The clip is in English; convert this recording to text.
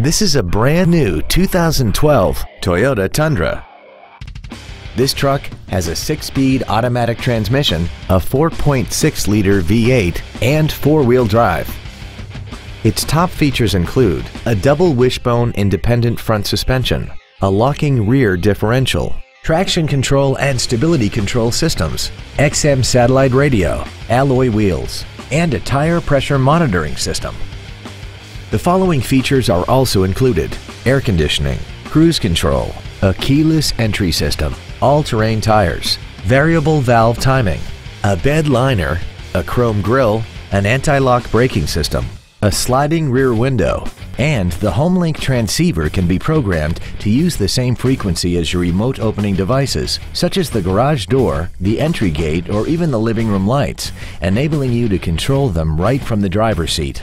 This is a brand new 2012 Toyota Tundra. This truck has a 6-speed automatic transmission, a 4.6-liter V8, and 4-wheel drive. Its top features include a double wishbone independent front suspension, a locking rear differential, traction control and stability control systems, XM satellite radio, alloy wheels, and a tire pressure monitoring system. The following features are also included: air conditioning, cruise control, a keyless entry system, all-terrain tires, variable valve timing, a bed liner, a chrome grille, an anti-lock braking system, a sliding rear window, and the HomeLink transceiver can be programmed to use the same frequency as your remote opening devices, such as the garage door, the entry gate, or even the living room lights, enabling you to control them right from the driver's seat.